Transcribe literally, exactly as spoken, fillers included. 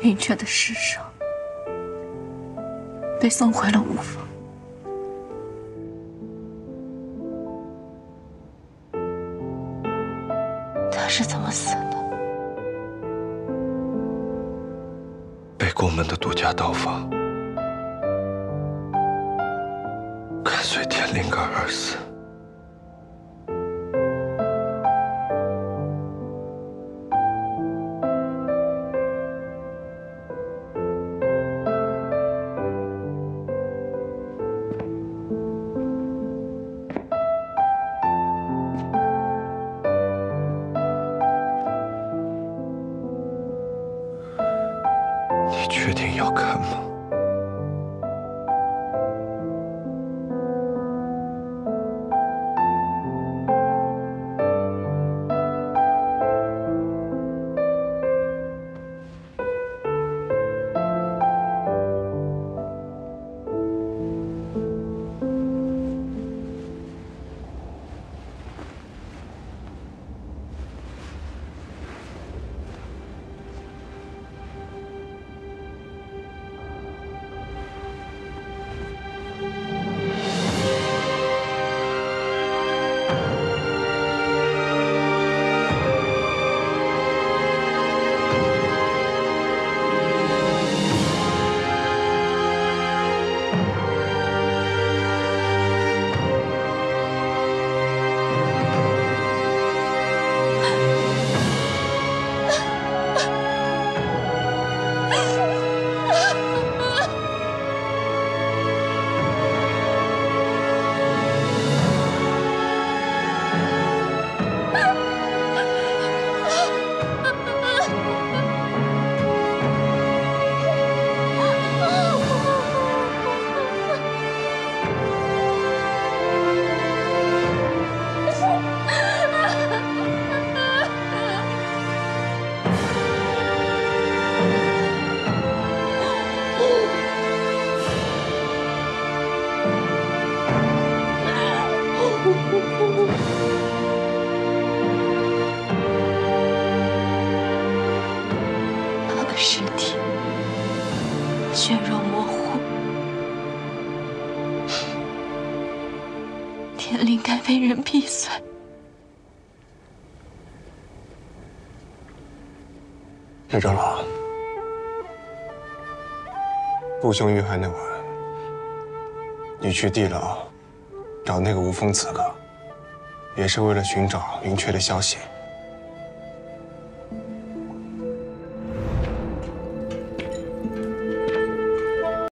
云雀的尸首被送回了吴府。 他是怎么死的？被宫门的独家刀法砍碎天灵盖而死。确定要看吗？尸体血肉模糊，天灵盖被人劈碎，岳长老，父兄遇害那晚，你去地牢找那个无风刺客，也是为了寻找云雀的消息。